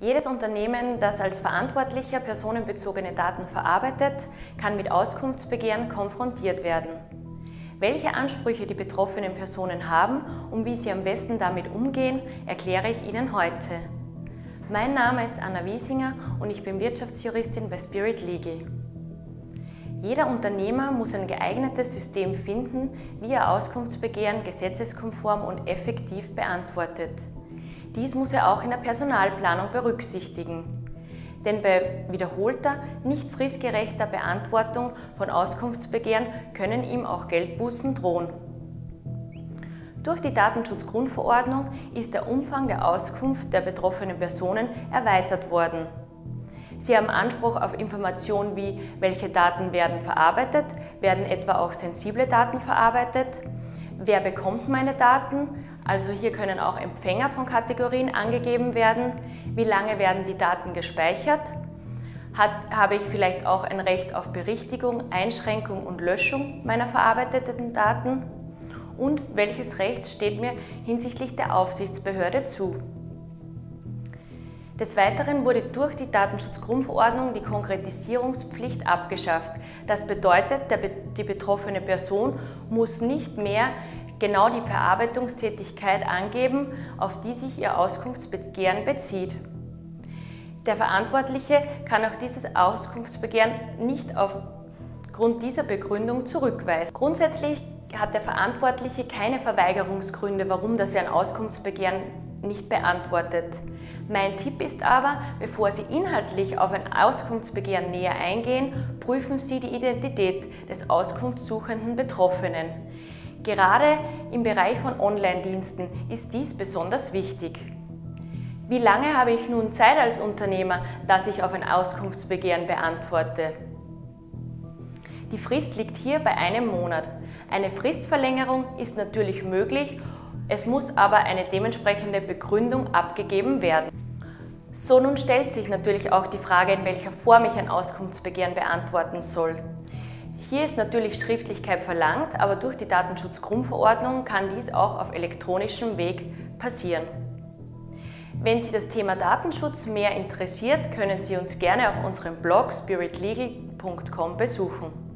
Jedes Unternehmen, das als Verantwortlicher personenbezogene Daten verarbeitet, kann mit Auskunftsbegehren konfrontiert werden. Welche Ansprüche die betroffenen Personen haben und wie sie am besten damit umgehen, erkläre ich Ihnen heute. Mein Name ist Anna Wiesinger und ich bin Wirtschaftsjuristin bei Spirit Legal. Jeder Unternehmer muss ein geeignetes System finden, wie er Auskunftsbegehren gesetzeskonform und effektiv beantwortet. Dies muss er auch in der Personalplanung berücksichtigen. Denn bei wiederholter, nicht fristgerechter Beantwortung von Auskunftsbegehren können ihm auch Geldbußen drohen. Durch die Datenschutzgrundverordnung ist der Umfang der Auskunft der betroffenen Personen erweitert worden. Sie haben Anspruch auf Informationen wie, welche Daten werden verarbeitet, werden etwa auch sensible Daten verarbeitet, wer bekommt meine Daten, also hier können auch Empfänger von Kategorien angegeben werden, wie lange werden die Daten gespeichert, habe ich vielleicht auch ein Recht auf Berichtigung, Einschränkung und Löschung meiner verarbeiteten Daten und welches Recht steht mir hinsichtlich der Aufsichtsbehörde zu. Des Weiteren wurde durch die Datenschutzgrundverordnung die Konkretisierungspflicht abgeschafft. Das bedeutet, die betroffene Person muss nicht mehr genau die Verarbeitungstätigkeit angeben, auf die sich ihr Auskunftsbegehren bezieht. Der Verantwortliche kann auch dieses Auskunftsbegehren nicht aufgrund dieser Begründung zurückweisen. Grundsätzlich hat der Verantwortliche keine Verweigerungsgründe, warum er ein Auskunftsbegehren nicht beantwortet. Mein Tipp ist aber, bevor Sie inhaltlich auf ein Auskunftsbegehren näher eingehen, prüfen Sie die Identität des auskunftssuchenden Betroffenen. Gerade im Bereich von Online-Diensten ist dies besonders wichtig. Wie lange habe ich nun Zeit als Unternehmer, dass ich auf ein Auskunftsbegehren beantworte? Die Frist liegt hier bei einem Monat. Eine Fristverlängerung ist natürlich möglich. Es muss aber eine dementsprechende Begründung abgegeben werden. So, nun stellt sich natürlich auch die Frage, in welcher Form ich ein Auskunftsbegehren beantworten soll. Hier ist natürlich Schriftlichkeit verlangt, aber durch die Datenschutzgrundverordnung kann dies auch auf elektronischem Weg passieren. Wenn Sie das Thema Datenschutz mehr interessiert, können Sie uns gerne auf unserem Blog spiritlegal.com besuchen.